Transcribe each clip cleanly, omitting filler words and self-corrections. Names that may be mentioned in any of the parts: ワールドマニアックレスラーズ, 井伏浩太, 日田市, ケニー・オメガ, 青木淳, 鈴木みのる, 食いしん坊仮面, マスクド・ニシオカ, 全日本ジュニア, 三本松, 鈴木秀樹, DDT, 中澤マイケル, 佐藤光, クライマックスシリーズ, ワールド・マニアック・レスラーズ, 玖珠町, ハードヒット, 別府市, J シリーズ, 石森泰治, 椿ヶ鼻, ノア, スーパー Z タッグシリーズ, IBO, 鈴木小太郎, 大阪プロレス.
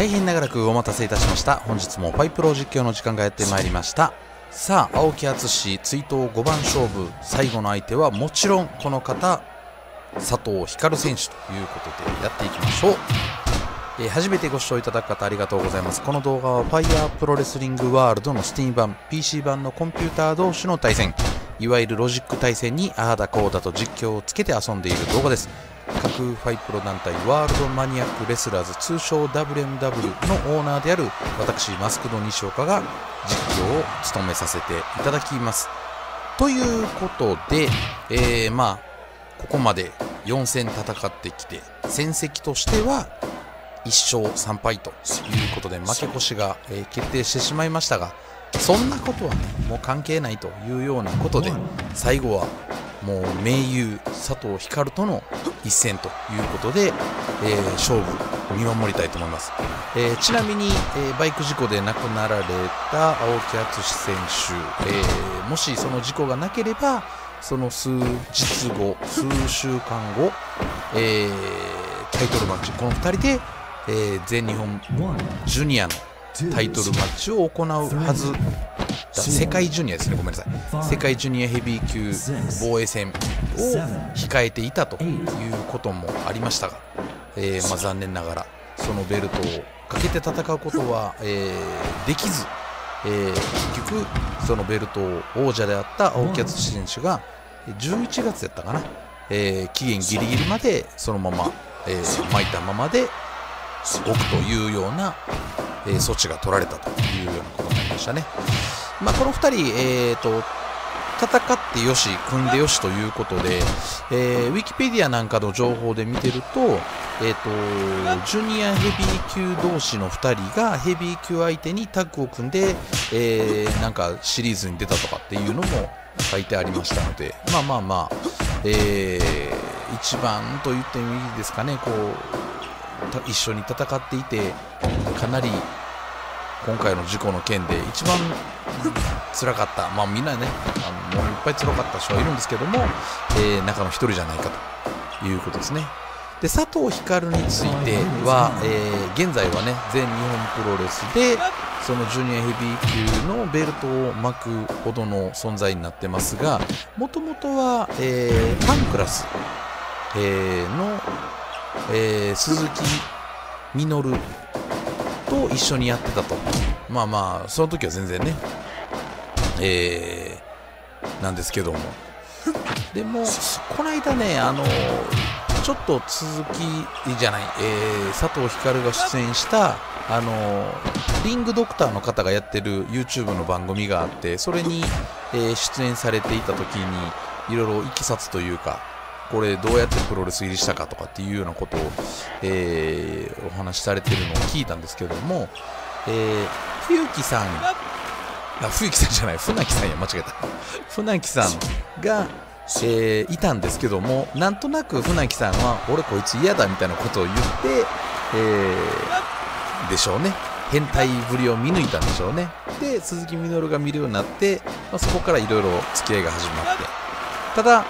大変長らくお待たせいたしました。本日もファイプロ実況の時間がやってまいりました。さあ、青木淳追悼5番勝負、最後の相手はもちろんこの方、佐藤光選手ということでやっていきましょう。初めてご視聴いただく方ありがとうございます。この動画はファイヤープロレスリングワールドのスティーム版、 PC 版のコンピューター同士の対戦、いわゆるロジック対戦にああだこうだと実況をつけて遊んでいる動画です。各ファイプロ団体ワールドマニアックレスラーズ、通称 WMW のオーナーである私マスクド西岡が実況を務めさせていただきます。ということで、ここまで4戦戦ってきて戦績としては1勝3敗ということで、負け越しが決定してしまいましたが、そんなことは、ね、もう関係ないというようなことで、最後はもう盟友佐藤光との一戦ということで、勝負見守りたいと思います。ちなみに、バイク事故で亡くなられた青木淳選手、もしその事故がなければその数日後、数週間後、タイトルマッチ、この2人で、全日本ジュニアのタイトルマッチを行うはず、世界ジュニアですね、ごめんなさい、世界ジュニアヘビー級防衛戦を控えていたということもありましたが、残念ながらそのベルトをかけて戦うことは、できず、結局そのベルトを王者であった青木淳選手が11月やったかな、期限ギリギリまでそのまま、巻いたままで置くというような措置が取られたというようなことになりましたね。この2人、戦ってよし、組んでよしということで、ウィキペディアなんかの情報で見てると、ジュニアヘビー級同士の2人がヘビー級相手にタッグを組んで、なんかシリーズに出たとかっていうのも書いてありましたので、一番と言ってもいいですかね、こう一緒に戦っていて、かなり今回の事故の件で一番つらかった、みんなね、もういっぱいつらかった人はいるんですけども、中の1人じゃないかということですね。で、佐藤光については、現在はね、全日本プロレスでそのジュニアヘビー級のベルトを巻くほどの存在になってますが、もともとは、パンクラス、の鈴木みのると一緒にやってたと、その時は全然ね、なんですけども、でも、この間ね、ちょっと鈴木じゃない、佐藤光が出演した、リングドクターの方がやってる YouTube の番組があって、それに、出演されていた時に、いろいろいきさつというか、これどうやってプロレス入りしたかとかっていうようなことを、お話しされているのを聞いたんですけども、冬木さん、冬木さんじゃない、船木さんや、間違えた船木さんが、いたんですけども、なんとなく船木さんは俺こいつ嫌だみたいなことを言って、でしょうね、変態ぶりを見抜いたんでしょうね。で、鈴木みのるが見るようになって、そこからいろいろ付き合いが始まって、ただ、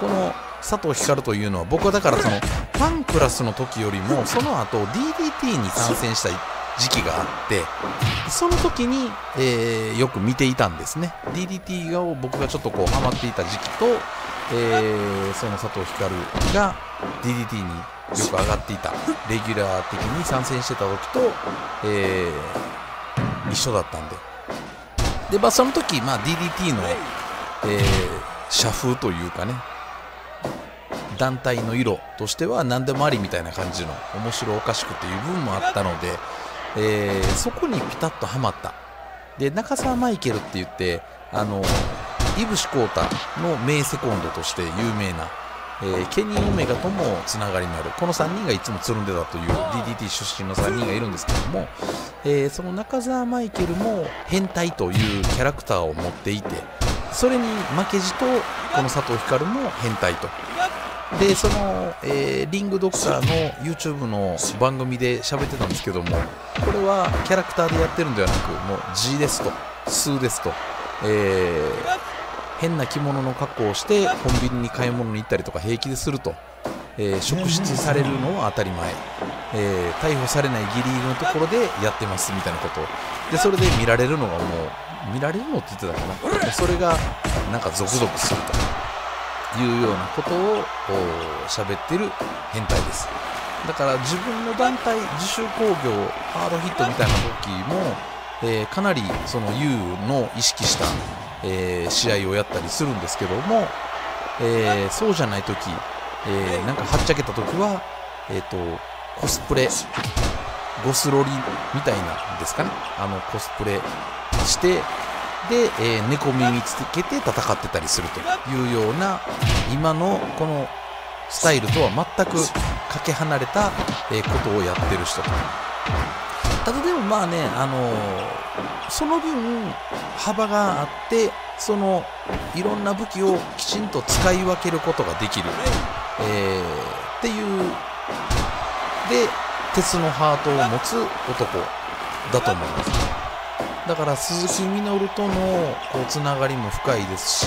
この佐藤光というのは、僕はだからそのパンクラスの時よりもその後 DDT に参戦した時期があって、その時に、よく見ていたんですね。 DDT を僕がちょっとこうハマっていた時期と、その佐藤光が DDT によく上がっていた、レギュラー的に参戦してた時と、一緒だったんで、その時、DDT の社風というかね、団体の色としては何でもありみたいな感じの面白おかしくっていう部分もあったので、そこにピタッとはまった。で、中澤マイケルって言って、井伏浩太の名セコンドとして有名な、ケニー・オメガともつながりのあるこの3人がいつもつるんでたという DDT 出身の3人がいるんですけども、その中澤マイケルも変態というキャラクターを持っていて、それに負けじとこの佐藤光も変態と。で、その、リングドクターの YouTube の番組で喋ってたんですけども、これはキャラクターでやってるんではなく、もう G ですと、数ですと、変な着物の格好をしてコンビニに買い物に行ったりとか平気ですると、職質されるのは当たり前。逮捕されないギリギリのところでやってますみたいなことで、それで見られるのがもう見られるのって言ってたかな、それがなんかゾクゾクするというようなことを喋ってる変態です。だから自分の団体自主興行ハードヒットみたいな時も、かなりその U の意識した、試合をやったりするんですけども、そうじゃない時、なんかはっちゃけた時はコスプレゴスロリみたいなんですかね、コスプレしてで、猫耳つけて戦ってたりするというような、今のこのスタイルとは全くかけ離れた、ことをやってる人と。ただでもまあね、その分幅があって、そのいろんな武器をきちんと使い分けることができる、っていうで鉄のハートを持つ男だと思います。だから鈴木みのるとのこうつながりも深いですし、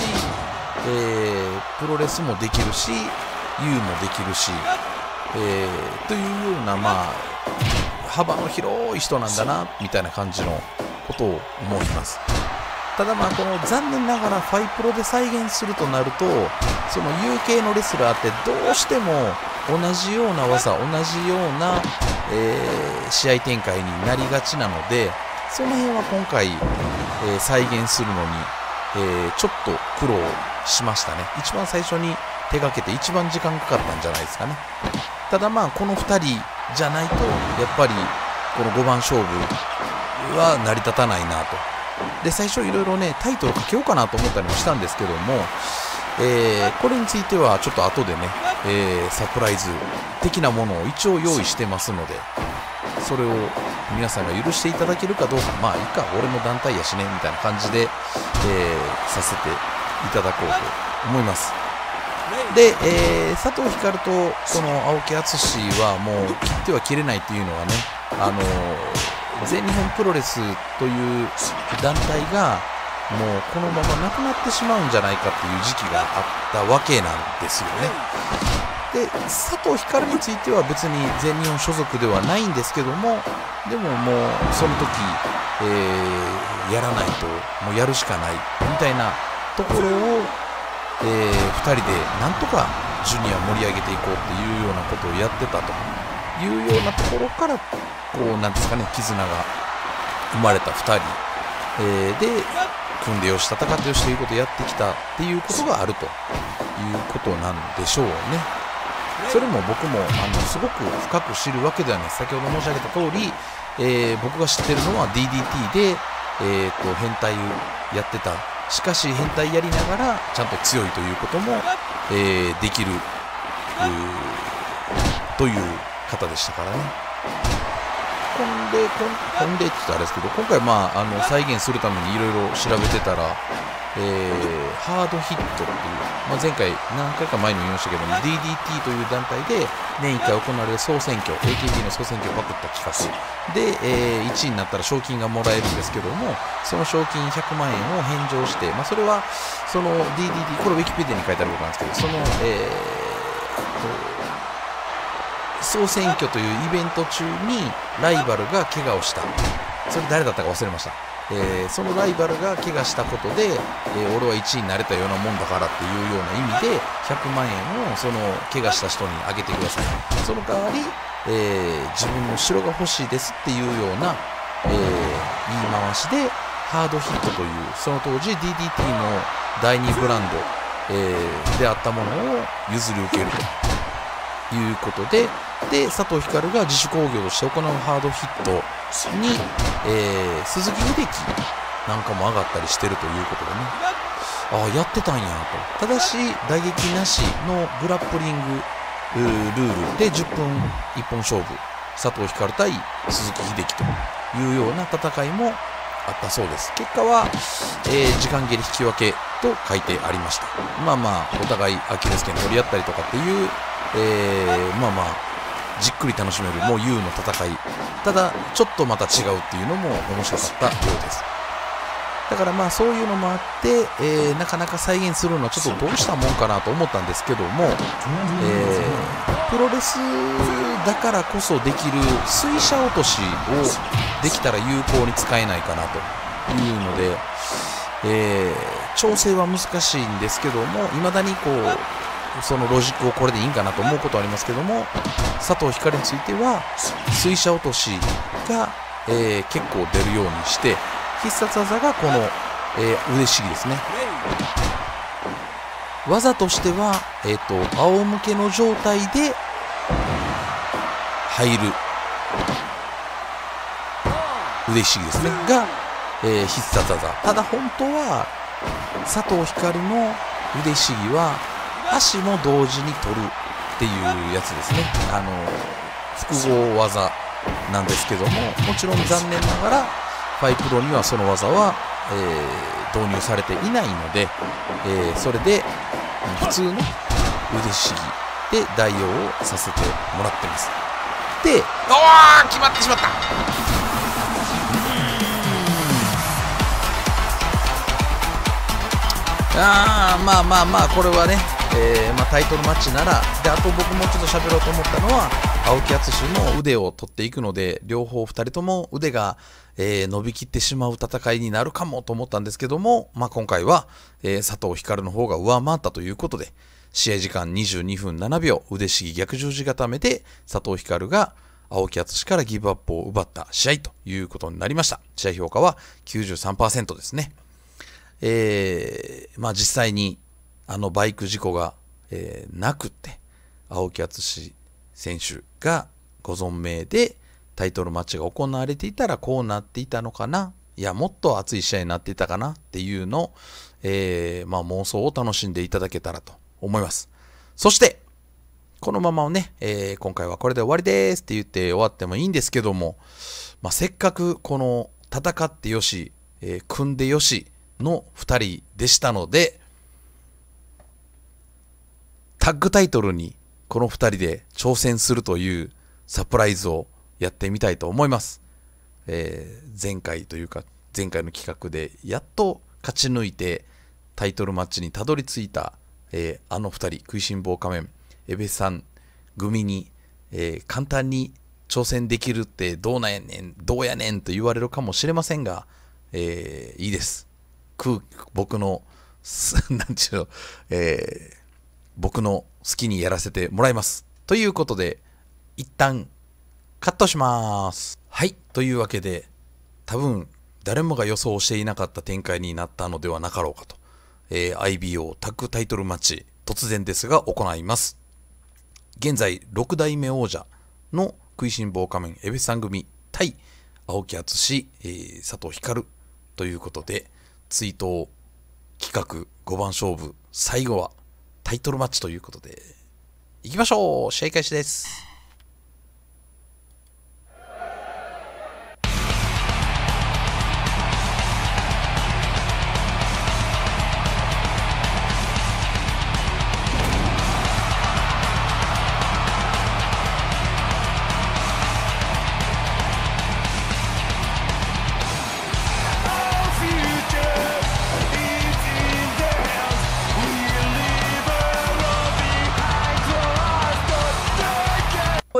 プロレスもできるし U もできるし、というような、まあ、幅の広い人なんだなみたいな感じのことを思います。ただまあこの残念ながらファイプロで再現するとなると、その U 系のレスラーってどうしても同じような技、同じような、試合展開になりがちなので、その辺は今回、再現するのに、ちょっと苦労しましたね。一番最初に手がけて一番時間かかったんじゃないですかね。ただまあこの2人じゃないとやっぱりこの5番勝負は成り立たないなと。で最初いろいろねタイトルかけようかなと思ったりもしたんですけども、これについてはちょっと後でね、サプライズ的なものを一応用意してますので、それを皆さんが許していただけるかどうか、まあいいか俺の団体やしねみたいな感じで、させていただこうと思います。で、佐藤光とこの青木淳はもう切っては切れないというのはね、全日本プロレスという団体がもうこのままなくなってしまうんじゃないかっていう時期があったわけなんですよね。で佐藤光については別に全日本所属ではないんですけども、でももうその時、やらないともうやるしかないみたいなところを、2人でなんとかジュニア盛り上げていこうっていうようなことをやってたというようなところから、こうなんですかね、絆が生まれた2人、で組んでよし戦ってよしということをやってきたっていうことがあるということなんでしょうね。それも僕もすごく深く知るわけではない。先ほど申し上げた通り、僕が知ってるのは DDT で、変態をやってた。しかし変態やりながらちゃんと強いということも、できるという方でしたからね。今例って言ったらあれですけど、今回、まあ、再現するためにいろいろ調べてたら、ハードヒットっていう、まあ、前回何回か前にも言いましたけども DDT という団体で年1回行われる総選挙 AKB の総選挙をパクった企画で、1位になったら賞金がもらえるんですけども、その賞金100万円を返上して、まあ、それはその DDT、 これウィキペディアに書いてあることなんですけど、その総選挙というイベント中にライバルが怪我をした、それ誰だったか忘れました、そのライバルが怪我したことで、俺は1位になれたようなもんだからっていうような意味で100万円をその怪我した人にあげてください、その代わり、自分の城が欲しいですっていうような、言い回しでハードヒットという、その当時 DDT の第2ブランド、であったものを譲り受けるということで、佐藤光が自主興行として行うハードヒットに、鈴木秀樹なんかも上がったりしてるということでね、ああやってたんやと。ただし打撃なしのグラップリングルールで10分1本勝負、佐藤光対鈴木秀樹というような戦いもあったそうです。結果は、時間切れ引き分けと書いてありました。まあまあお互いアキレス腱取り合ったりとかっていう、まあまあじっくり楽しめるもう U の戦い、ただちょっとまた違うっていうのも面白かったようです。だからまあそういうのもあって、なかなか再現するのはちょっとどうしたもんかなと思ったんですけども、プロレスだからこそできる水車落としをできたら有効に使えないかなというので、調整は難しいんですけども、いまだにこうそのロジックをこれでいいんかなと思うことはありますけども、佐藤光については水車落としが、結構出るようにして。必殺技がこの、腕しぎですね。技としては、仰向けの状態で入る腕しぎですねが、必殺技。ただ本当は佐藤光の腕しぎは足も同時に取るっていうやつですね。複合技なんですけども、もちろん残念ながらファイプロにはその技は、導入されていないので、それで普通の腕しぎで代用をさせてもらってます。で、おー、決まってしまった。まあまあまあこれはね、タイトルマッチならで、あと僕もちょっと喋ろうと思ったのは青木淳の腕を取っていくので、両方2人とも腕が、伸びきってしまう戦いになるかもと思ったんですけども、今回は、佐藤光の方が上回ったということで、試合時間22分7秒腕しぎ逆十字固めで佐藤光が青木淳からギブアップを奪った試合ということになりました。試合評価は 93% ですね。実際にバイク事故が、なくって、青木淳選手がご存命でタイトルマッチが行われていたらこうなっていたのかな、いや、もっと熱い試合になっていたかなっていうのを、妄想を楽しんでいただけたらと思います。そして、このままをね、今回はこれで終わりですって言って終わってもいいんですけども、せっかくこの戦ってよし、組んでよしの2人でしたので、タッグタイトルにこの2人で挑戦するというサプライズをやってみたいと思います。前回の企画でやっと勝ち抜いてタイトルマッチにたどり着いた、2人、食いしん坊仮面、江部さん組に、簡単に挑戦できるってどうやねんと言われるかもしれませんが、いいです。僕の、なんちゅうの、僕の好きにやらせてもらいます。ということで、一旦カットします。はい。というわけで、多分誰もが予想していなかった展開になったのではなかろうかと。IBO タッグタイトルマッチ、突然ですが行います。現在、6代目王者の食いしん坊仮面、江部さん組対青木淳、佐藤光ということで、追悼企画5番勝負、最後はタイトルマッチということで、いきましょう。試合開始です。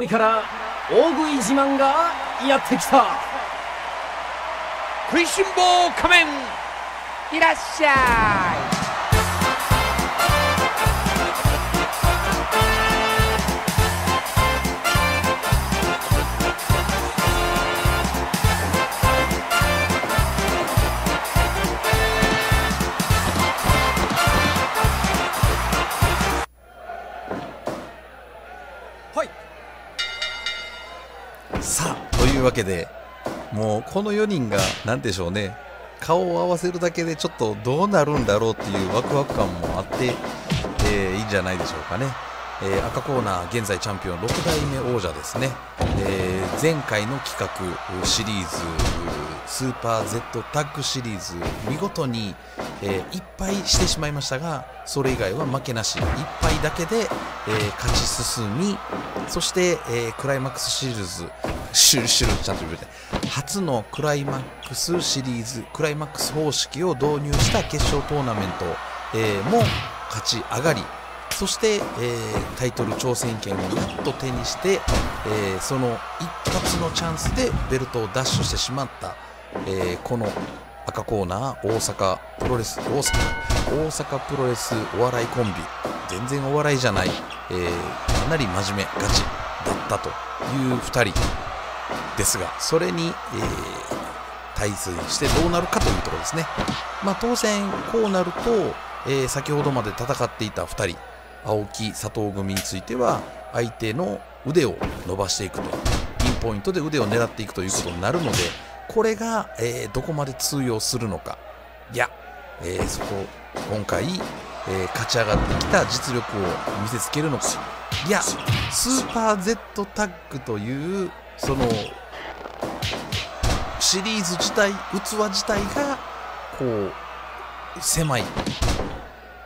から大食い自慢がやってきた。食いしん坊仮面、いらっしゃい。わけで、もうこの4人が何でしょうね、顔を合わせるだけでちょっとどうなるんだろうっていうワクワク感もあって、いいんじゃないでしょうかね。赤コーナー現在チャンピオン6代目王者ですね。前回の企画シリーズスーパー Z タッグシリーズ、見事に、1敗してしまいましたが、それ以外は負けなし、1敗だけで、勝ち進み、そして、クライマックスシリーズ、ちゃんと言うて初のクライマックスシリーズ、クライマックス方式を導入した決勝トーナメント、も勝ち上がり、そして、タイトル挑戦権をやっと手にして、その一発のチャンスでベルトを奪取してしまった、この赤コーナー大阪プロレスお笑いコンビ、全然お笑いじゃない、かなり真面目ガチだったという2人ですが、それに、対戦してどうなるかというところですね。まあ、当然こうなると、先ほどまで戦っていた2人、青木佐藤組については相手の腕を伸ばしていくと、ピンポイントで腕を狙っていくということになるので、これが、どこまで通用するのか、いや、そこ今回、勝ち上がってきた実力を見せつけるのか、いやスーパー Z タッグというそのシリーズ自体、器自体がこう狭い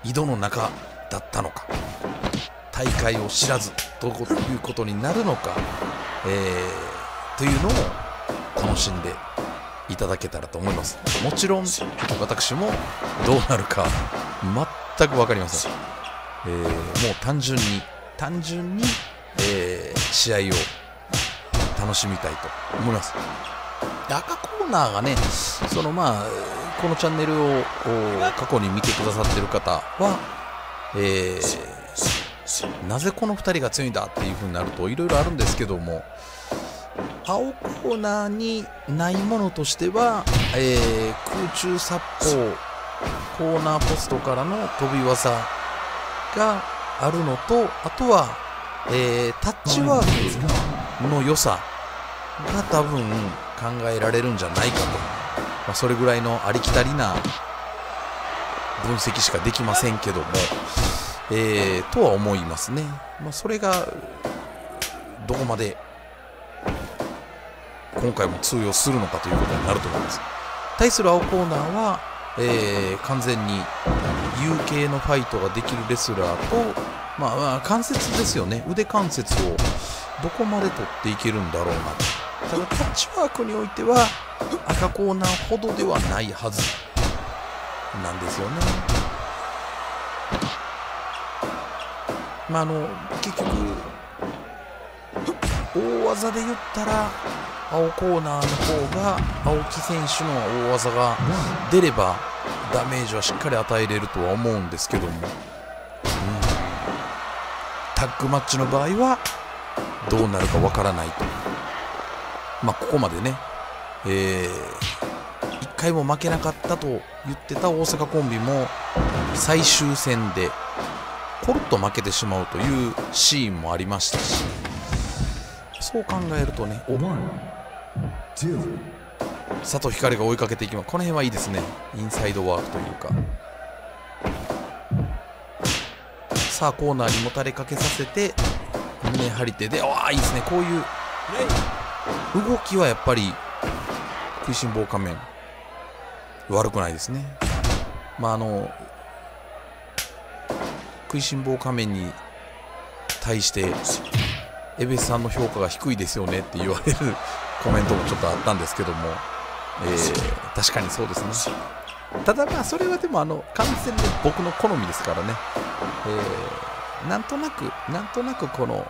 井戸の中だったのか、大会を知らずということになるのか、というのを楽しんでいただけたらと思います。もちろん私もどうなるか全く分かりません。もう単純に、試合を楽しみたいと思います。赤コーナーがね、そのまあこのチャンネルを過去に見てくださっている方は、なぜこの2人が強いんだっていう風になるといろいろあるんですけども、青コーナーにないものとしては、空中殺法、コーナーポストからの飛び技があるのと、あとは、タッチワークの良さが多分考えられるんじゃないかと、まあ、それぐらいのありきたりな分析しかできませんけども、とは思いますね。まあ、それがどこまで今回も通用するのかということになると思います。対する青コーナーは、完全に有形のファイトができるレスラーと、まあ、関節ですよね、腕関節をどこまで取っていけるんだろうなと。ただタッチワークにおいては赤コーナーほどではないはずなんですよね。まあ、結局大技で言ったら青コーナーの方が青木選手の大技が出ればダメージはしっかり与えれるとは思うんですけども、タッグマッチの場合はどうなるかわからないと。まあ、ここまでね、1回も負けなかったと言ってた大阪コンビも最終戦でコロッと負けてしまうというシーンもありましたし、そう考えるとね、佐藤光が追いかけていきます。この辺はいいですね、インサイドワークというか。さあコーナーにもたれかけさせて胸張り手で、ああいいですね、こういう動きはやっぱり食いしん坊仮面悪くないですね。まあ食いしん坊仮面に対して江部さんの評価が低いですよねって言われるコメントもちょっとあったんですけども、確かにそうですね。ただまあそれはでも完全に僕の好みですからね、なんとなくこの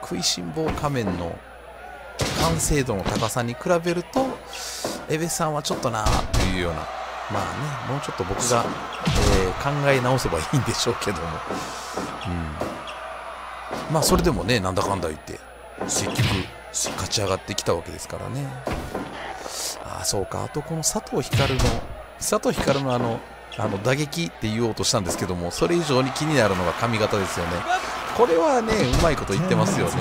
食いしん坊仮面の完成度の高さに比べると江部さんはちょっとなーっていうような、まあね、もうちょっと僕が、考え直せばいいんでしょうけども、まあそれでもね、なんだかんだ言って結局勝ち上がってきたわけですからね。ああそうか、あとこの佐藤光の打撃って言おうとしたんですけども、それ以上に気になるのが髪型ですよね。これはね、うまいこと言ってますよね。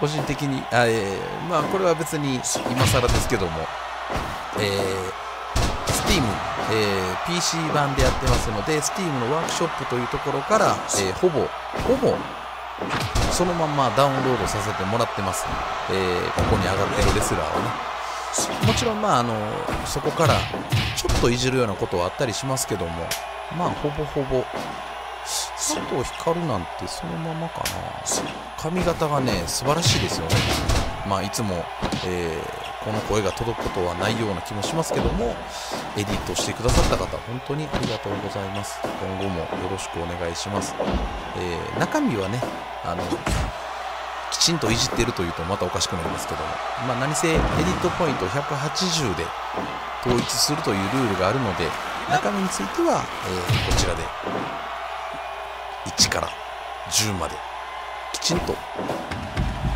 個人的にまあこれは別に今更ですけども、Steam、PC 版でやってますので、Steam のワークショップというところから、ほぼそのままダウンロードさせてもらってます、ここに上がってるレスラーをね。もちろん、まあそこからちょっといじるようなことはあったりしますけども、まあほぼほぼ佐藤光なんてそのままかな。髪型がね、素晴らしいですよね。まあ、いつも、この声が届くことはないような気もしますけども、エディットしてくださった方、本当にありがとうございます。今後もよろしくお願いします。中身はね、きちんといじってるというとまたおかしくなりますけども、まあ、何せエディットポイント180で統一するというルールがあるので、中身については、こちらで1から10まできちんと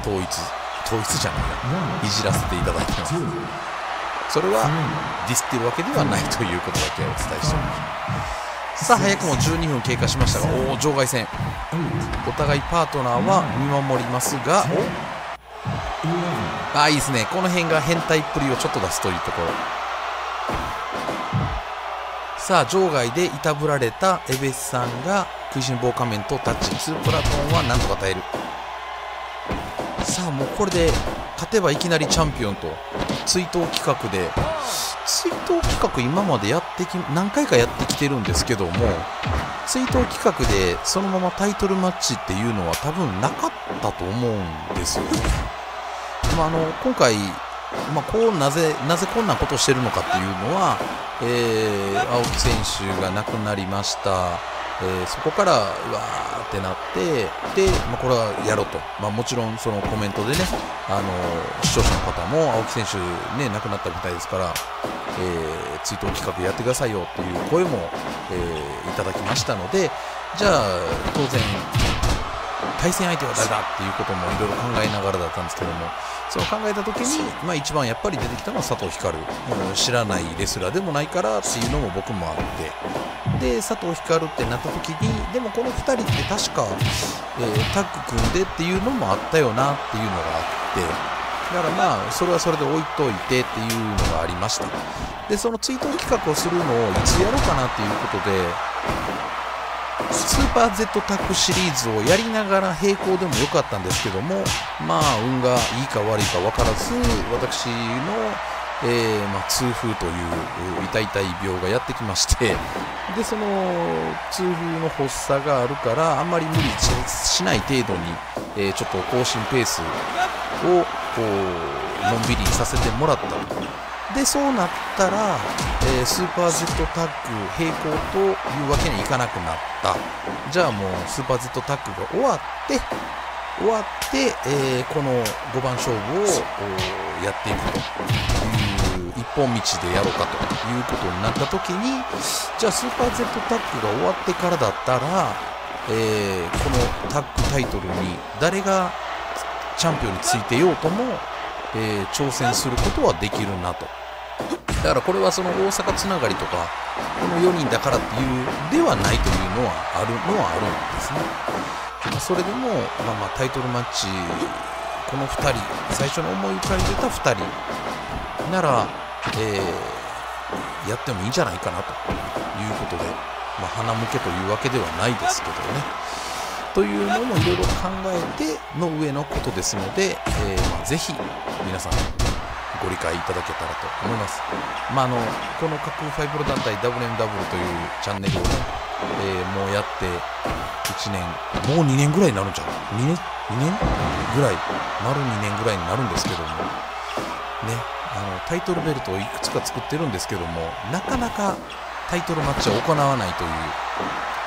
統一じゃないな、いじらせていただいてます。それはディスってるわけではないということだけお伝えしております。さあ、早くも12分経過しましたが、おお、場外戦、お互いパートナーは見守りますが、ああ、いいですね。この辺が変態っぷりをちょっと出すというところ。さあ、場外でいたぶられたエベスさんが食いしん坊仮面とタッチ、2プラトンはなんとか耐える。さあ、もうこれで勝てばいきなりチャンピオンと、追悼企画で、追悼企画今まで何回かやってきてるんですけども、追悼企画でそのままタイトルマッチっていうのは多分なかったと思うんですよ。まあ、今回、まあ、なぜこんなことをしてるのかっていうのは、青木選手が亡くなりました。そこから、うわーってなって、で、まあ、これはやろうと、まあ、もちろんそのコメントでね、視聴者の方も青木選手、ね、亡くなったみたいですから、追悼企画やってくださいよという声も、いただきましたので、じゃあ、当然、対戦相手は誰だっていうこともいろいろ考えながらだったんですけども、そう考えたときに、まあ、一番やっぱり出てきたのは佐藤光、知らないレスラーでもないからっていうのも僕もあって、で佐藤光ってなったときに、でもこの2人って確か、タッグ組んでっていうのもあったよなっていうのがあって。だからまあそれはそれで置いといてっていうのがありました。でその追悼企画をするのをいつやろうかなっていうことで。スーパー Z タッグシリーズをやりながら並行でも良かったんですけども、まあ運がいいか悪いか分からず、私の、まあ、痛風という痛い病がやってきまして、でその痛風の発作があるからあんまり無理しない程度に、ちょっと更新ペースをこうのんびりさせてもらったと。でそうなったら、スーパー Z タッグ並行というわけにいかなくなった。じゃあもうスーパー Z タッグが終わって、この5番勝負をやっていくという一本道でやろうかということになった時に、じゃあスーパー Z タッグが終わってからだったら、このタッグタイトルに誰がチャンピオンについてようとも、挑戦することはできるなと。だからこれはその大阪つながりとかこの4人だからっていうではないというのはあるんですね。それでも、まあ、タイトルマッチこの2人最初に思い浮かべた2人なら、やってもいいんじゃないかなということで、まあ、鼻向けというわけではないですけどね。というのもいろいろ考えての上のことですので、まあ、ぜひ皆さんご理解いただけたらと思います。まあ、この架空ファイブロ団体 WMW というチャンネルを、もうやって1年もう2年ぐらいになるんちゃう 2年ぐらい丸2年ぐらいになるんですけどもね、タイトルベルトをいくつか作ってるんですけども、なかなかタイトルマッチは行わないという。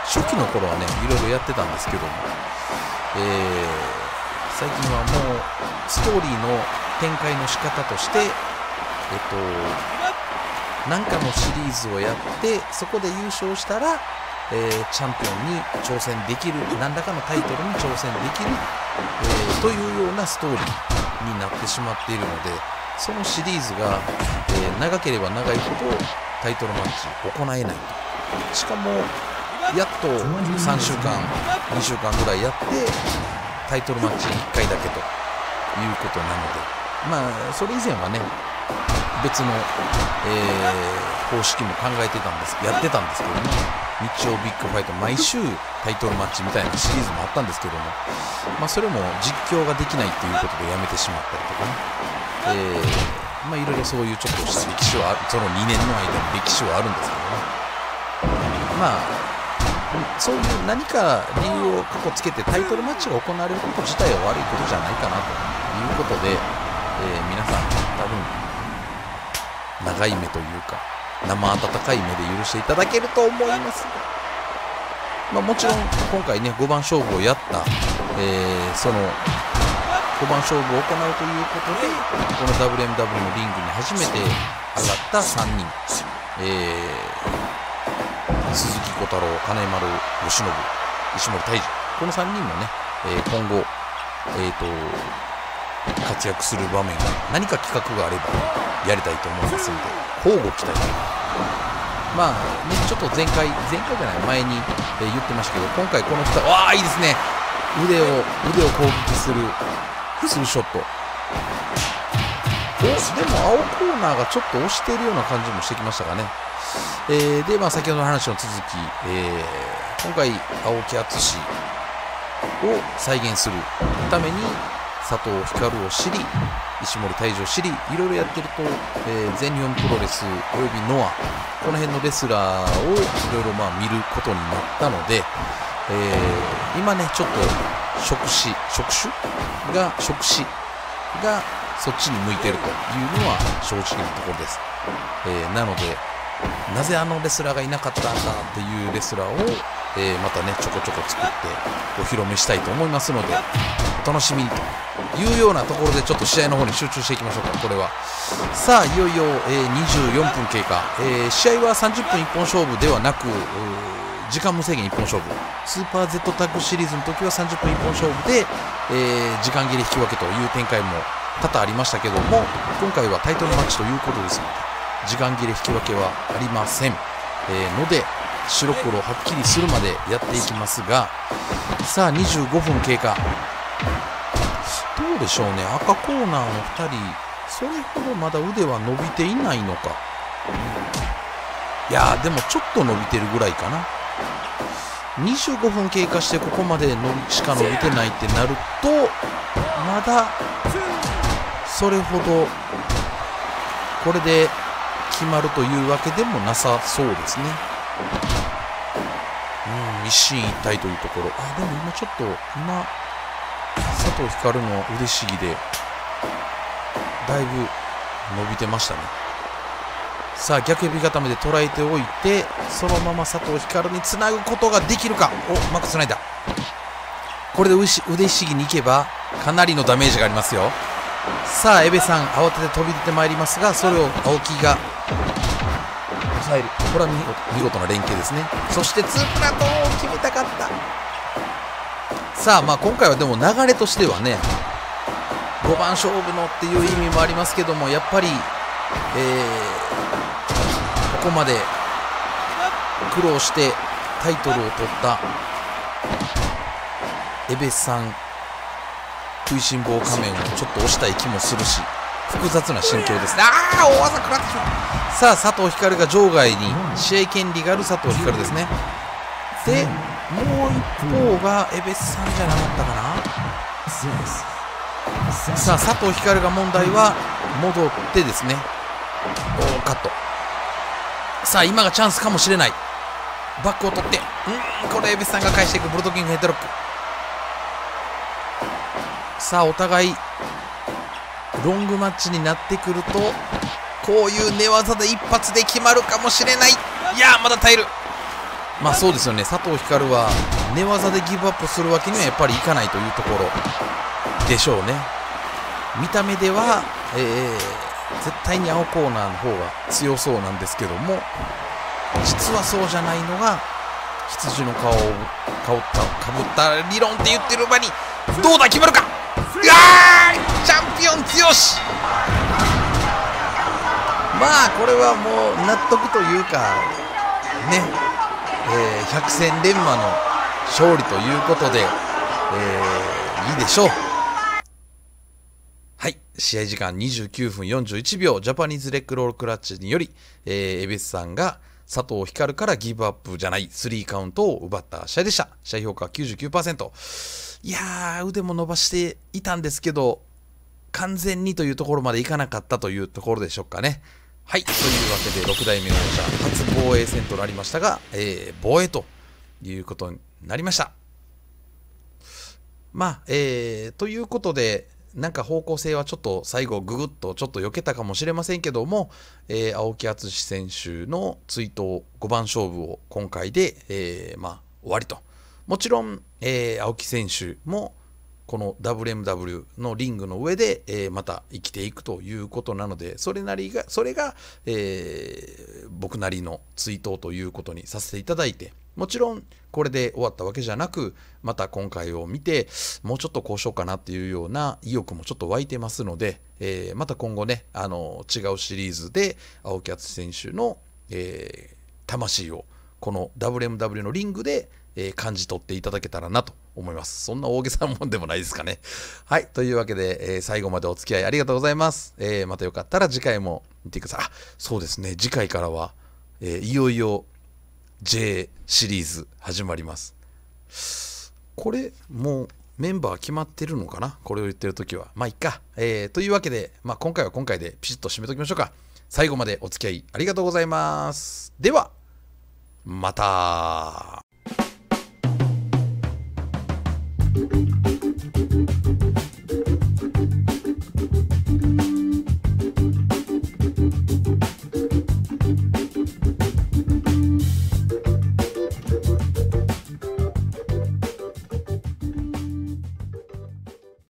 初期の頃はね、いろいろやってたんですけども、最近はもうストーリーの展開の仕方として、何かのシリーズをやってそこで優勝したら、チャンピオンに挑戦できる、何らかのタイトルに挑戦できる、というようなストーリーになってしまっているので、そのシリーズが、長ければ長いほどタイトルマッチ行えないと。しかもやっと3週間、2週間ぐらいやってタイトルマッチ1回だけということなので、まあ、それ以前はね別の、方式も考えてたんですやってたんですけども、日曜ビッグファイト毎週タイトルマッチみたいなシリーズもあったんですけども、まあ、それも実況ができないということでやめてしまったりとかね、まあ、いろいろそういうちょっとした歴史はその2年の間の歴史はあるんですけどね。まあそういう何か理由を過去つけてタイトルマッチが行われること自体は悪いことじゃないかなということで、皆さん多分長い目というか生温かい目で許していただけると思います。まあ、もちろん今回ね5番勝負をやった、その5番勝負を行うということでこの WMW のリングに初めて上がった3人、鈴木小太郎、金丸義信、石森泰治、この3人もね、今後、活躍する場面が何か企画があればやりたいと思いますので交互期待という。まあね、ちょっと前回じゃない前に、言ってましたけど、今回この人は、わあ、いいですね、腕を攻撃するツーショット、おでも青コーナーがちょっと押しているような感じもしてきましたかね、で、まあ、先ほどの話の続き、今回、青木淳を再現するために、佐藤光を知り、石森泰治を知り、いろいろやってると、全日本プロレスおよびノア、この辺のレスラーをいろいろ見ることになったので、今ね、ちょっと職種がそっちに向いてるというのは正直なところです。なので、なぜあのレスラーがいなかったんだっていうレスラーを、またね、ちょこちょこ作ってお披露目したいと思いますので、お楽しみにというようなところでちょっと試合の方に集中していきましょうか。これはさあいよいよ、24分経過、試合は30分1本勝負ではなく時間無制限1本勝負、スーパー Z タッグシリーズの時は30分1本勝負で、時間切れ引き分けという展開も多々ありましたけども、今回はタイトルマッチということですので時間切れ引き分けはありません、ので白黒はっきりするまでやっていきますが、さあ25分経過、どうでしょうね、赤コーナーの2人それほどまだ腕は伸びていないのか、いやーでもちょっと伸びてるぐらいかな。25分経過してここまでしか伸びてないってなるとまだそれほどこれで決まるというわけでもなさそうですね。うん、一進一退というところ、あでも今ちょっと佐藤光の腕しぎでだいぶ伸びてましたね。さあ逆指固めで捉えておいてそのまま佐藤光につなぐことができるか、おうまくつないだ、これで腕しぎに行けばかなりのダメージがありますよ。さあ江部さん慌てて飛び出てまいりますが、それを青木が抑える、これは見事な連携ですね。そしてツープラトンを決めたかった。さあまあ今回はでも流れとしてはね5番勝負のっていう意味もありますけども、やっぱり、ここまで苦労してタイトルを取った江部さん、食いしん坊仮面をちょっと押したい気もするし、複雑な心境ですね。ああ大技食らってしまう。さあ佐藤光が場外に、試合権利がある佐藤光ですね。でもう一方が江部さんじゃなかったかな。さあ佐藤光が問題は戻ってですね、おーカット、さあ今がチャンスかもしれない、バックを取って、これ江部さんが返していく、ブルドキングヘッドロック。さあお互いロングマッチになってくるとこういう寝技で一発で決まるかもしれない。いやーまだ耐える。まあそうですよね、佐藤光は寝技でギブアップするわけにはやっぱりいかないというところでしょうね。見た目では、絶対に青コーナーの方が強そうなんですけども、実はそうじゃないのが羊の顔をかぶった理論って言ってる場にどうだ決まるか。うわーチャンピオン強し、まあこれはもう納得というかね、百戦錬磨の勝利ということで、いいでしょう。はい、試合時間29分41秒、ジャパニーズレッグロールクラッチにより、江別さんが佐藤光からギブアップじゃない3カウントを奪った試合でした。試合評価は 99%。いやー、腕も伸ばしていたんですけど、完全にというところまでいかなかったというところでしょうかね。はい、というわけで6代目王者初防衛戦となりましたが、防衛ということになりました。まあということでなんか方向性はちょっと最後ググッとちょっと避けたかもしれませんけども、青木淳選手の追悼5番勝負を今回で、終わりと。もちろん、青木選手もこの WMW のリングの上で、また生きていくということなので、それが、僕なりの追悼ということにさせていただいて、もちろんこれで終わったわけじゃなく、また今回を見てもうちょっとこうしようかなっていうような意欲もちょっと湧いてますので、また今後ね、違うシリーズで青木淳選手の、魂をこの WMW のリングで感じ取っていただけたらなと思います。そんな大げさなもんでもないですかね。はい、というわけで、最後までお付き合いありがとうございます。またよかったら次回も見てください。あ、そうですね、次回からは、いよいよ J シリーズ始まります。これ、もうメンバー決まってるのかな？これを言ってるときは。まあ、いっか。というわけで、今回は今回でピシッと締めときましょうか。最後までお付き合いありがとうございます。では、また。